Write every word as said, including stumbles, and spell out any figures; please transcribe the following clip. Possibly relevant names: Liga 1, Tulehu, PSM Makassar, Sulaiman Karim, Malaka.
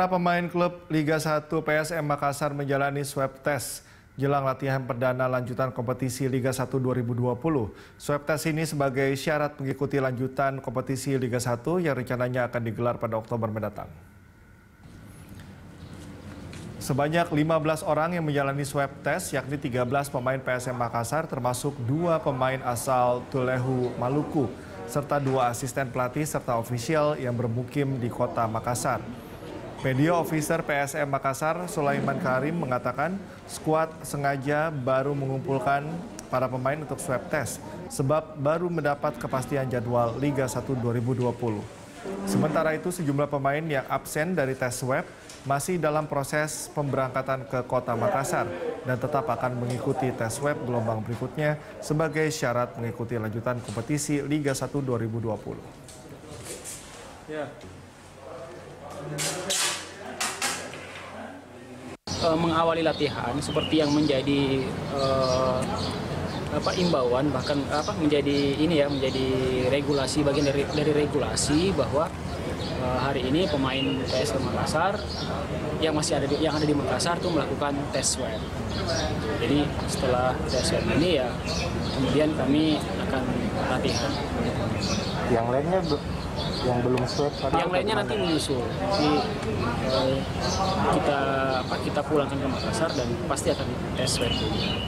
Para pemain klub Liga satu P S M Makassar menjalani swab test jelang latihan perdana lanjutan kompetisi Liga satu dua ribu dua puluh. Swab test ini sebagai syarat mengikuti lanjutan kompetisi Liga satu yang rencananya akan digelar pada Oktober mendatang. Sebanyak lima belas orang yang menjalani swab test, yakni tiga belas pemain P S M Makassar termasuk dua pemain asal Tulehu, Maluku, serta dua asisten pelatih serta ofisial yang bermukim di kota Makassar. Media Officer P S M Makassar, Sulaiman Karim, mengatakan skuad sengaja baru mengumpulkan para pemain untuk swab test sebab baru mendapat kepastian jadwal Liga satu dua ribu dua puluh. Sementara itu, sejumlah pemain yang absen dari tes swab masih dalam proses pemberangkatan ke kota Makassar dan tetap akan mengikuti tes swab gelombang berikutnya sebagai syarat mengikuti lanjutan kompetisi Liga satu dua ribu dua puluh. Ya. Mengawali latihan seperti yang menjadi eh, apa imbauan, bahkan apa menjadi ini ya menjadi regulasi, bagian dari dari regulasi bahwa eh, hari ini pemain P S M Makassar yang masih ada di, yang ada di Makassar itu melakukan tes swab. Jadi setelah tes swab ini ya kemudian kami akan latihan. Yang lainnya yang belum swab, yang lainnya nanti menyusul. Jadi kita kita pulangkan ke Makassar dan pasti akan tes swab.